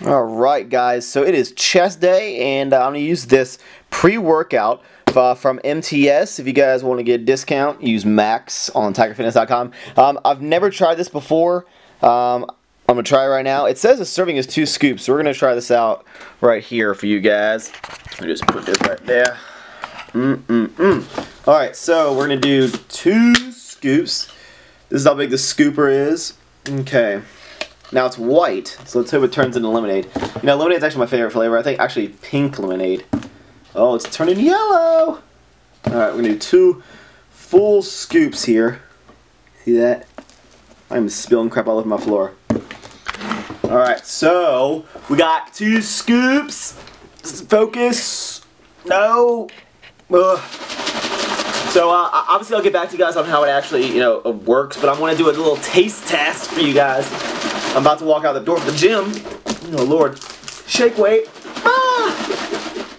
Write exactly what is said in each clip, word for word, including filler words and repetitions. Alright guys, so it is chest day, and uh, I'm going to use this pre-workout uh, from M T S. If you guys want to get a discount, use Max on tiger fitness dot com. Um, I've never tried this before. Um, I'm going to try it right now. It says the serving is two scoops, so we're going to try this out right here for you guys. Let me just put this right there. Mm-mm-mm. Alright, so we're going to do two scoops. This is how big the scooper is. Okay. Now it's white, so let's hope it turns into lemonade. You know, lemonade's actually my favorite flavor. I think actually pink lemonade. Oh, it's turning yellow! Alright, we're gonna do two full scoops here. See that? I'm spilling crap all over my floor. Alright, so we got two scoops. Focus. No. Ugh. So uh, obviously I'll get back to you guys on how it actually, you know, works, but I'm gonna do a little taste test for you guys. I'm about to walk out the door for the gym. Oh Lord. Shake weight. Ah!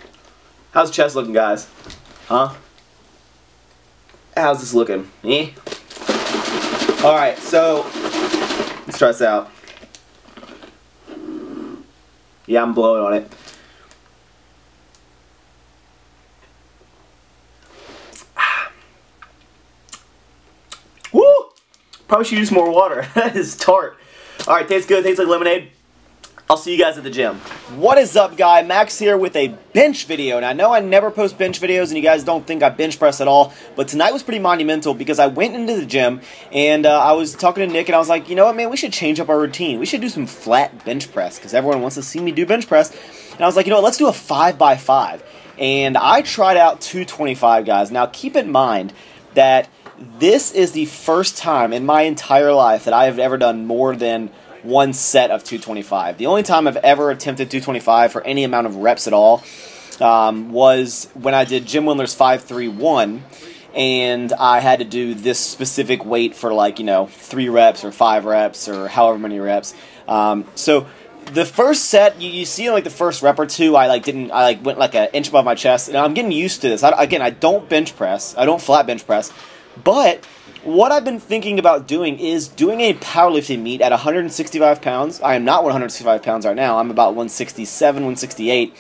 How's chest looking, guys? Huh? How's this looking? Eh? Alright, so let's try this out. Yeah, I'm blowing on it. Ah. Woo! Probably should use more water. That is tart. Alright, tastes good, tastes like lemonade. I'll see you guys at the gym. What is up, guy? Max here with a bench video. And I know I never post bench videos and you guys don't think I bench press at all, but tonight was pretty monumental because I went into the gym and uh, I was talking to Nick and I was like, you know what, man, we should change up our routine. We should do some flat bench press because everyone wants to see me do bench press. And I was like, you know what, let's do a five by five. And I tried out two twenty-five, guys. Now, keep in mind that this is the first time in my entire life that I have ever done more than one set of two twenty-five. The only time I've ever attempted two twenty-five for any amount of reps at all um, was when I did Jim Wendler's five three one, and I had to do this specific weight for, like, you know, three reps or five reps or however many reps. Um, so the first set, you, you see, like the first rep or two, I like didn't, I like went like an inch above my chest, and I'm getting used to this. I, again, I don't bench press, I don't flat bench press. But what I've been thinking about doing is doing a powerlifting meet at one hundred sixty-five pounds. I am not one hundred sixty-five pounds right now. I'm about one sixty-seven, one sixty-eight.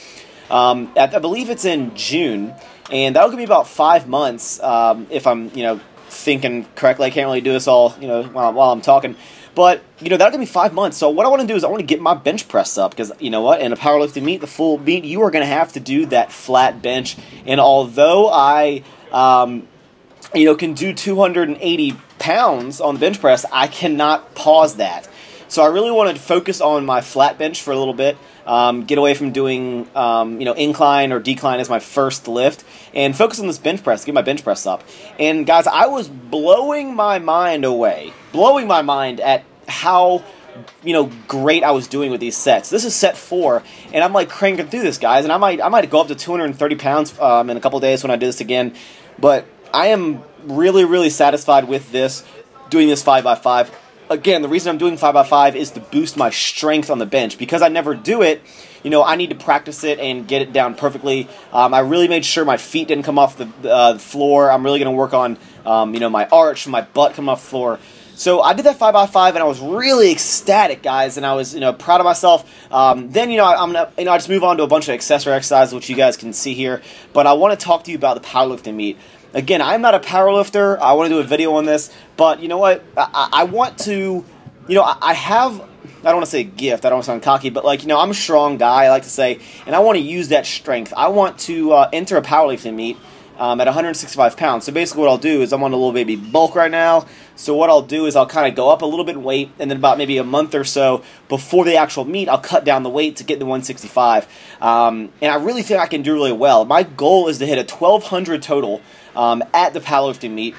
Um, at, I believe it's in June, and that'll give me about five months um, if I'm, you know, thinking correctly. I can't really do this all, you know, while, while I'm talking. But, you know, that'll give me five months. So what I want to do is I want to get my bench press up because, you know what, in a powerlifting meet, the full meet, you are going to have to do that flat bench. And although I... Um, you know, can do two hundred eighty pounds on the bench press, I cannot pause that. So I really wanted to focus on my flat bench for a little bit, um, get away from doing, um, you know, incline or decline as my first lift, and focus on this bench press, get my bench press up. And guys, I was blowing my mind away, blowing my mind at how, you know, great I was doing with these sets. This is set four, and I'm like cranking through this, guys, and I might, I might go up to two hundred thirty pounds um, in a couple of days when I do this again, but I am really, really satisfied with this, doing this five by five. Again, the reason I'm doing five by five is to boost my strength on the bench. Because I never do it, you know, I need to practice it and get it down perfectly. Um, I really made sure my feet didn't come off the uh, floor. I'm really going to work on, um, you know, my arch, my butt coming off the floor. So I did that five by five, and I was really ecstatic, guys, and I was, you know, proud of myself. Um, then, you know, I, I'm gonna, you know, I just move on to a bunch of accessory exercises, which you guys can see here. But I want to talk to you about the powerlifting meet. Again, I'm not a powerlifter. I want to do a video on this, but you know what? I, I want to, you know, I, I have, I don't want to say gift. I don't want to sound cocky, but, like, you know, I'm a strong guy, I like to say, and I want to use that strength. I want to uh, enter a powerlifting meet um, at one hundred sixty-five pounds. So basically what I'll do is I'm on a little baby bulk right now. So what I'll do is I'll kind of go up a little bit in weight, and then about maybe a month or so before the actual meet, I'll cut down the weight to get to one sixty-five. Um, and I really think I can do really well. My goal is to hit a twelve hundred total um, at the powerlifting meet.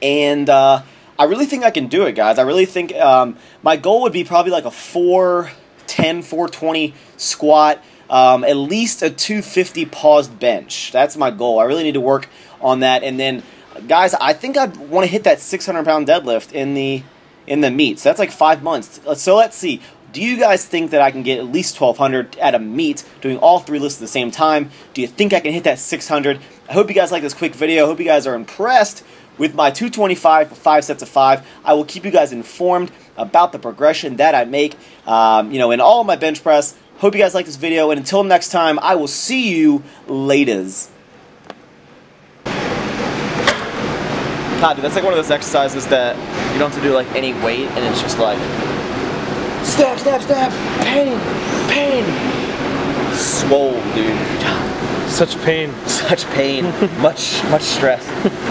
And uh, I really think I can do it, guys. I really think um, my goal would be probably like a four ten, four twenty squat, um, at least a two fifty paused bench. That's my goal. I really need to work on that, and then... Guys, I think I'd want to hit that six hundred pound deadlift in the in the meet. So that's like five months. So let's see. Do you guys think that I can get at least twelve hundred at a meet doing all three lifts at the same time? Do you think I can hit that six hundred? I hope you guys like this quick video. I hope you guys are impressed With my two twenty-five, five sets of five, I will keep you guys informed about the progression that I make, um, you know, in all of my bench press. Hope you guys like this video, and until next time, I will see you laters. God, dude, that's like one of those exercises that you don't have to do like any weight, and it's just like stab, stab, stab, pain, pain, swole, dude. Such pain. Such pain. much, much stress.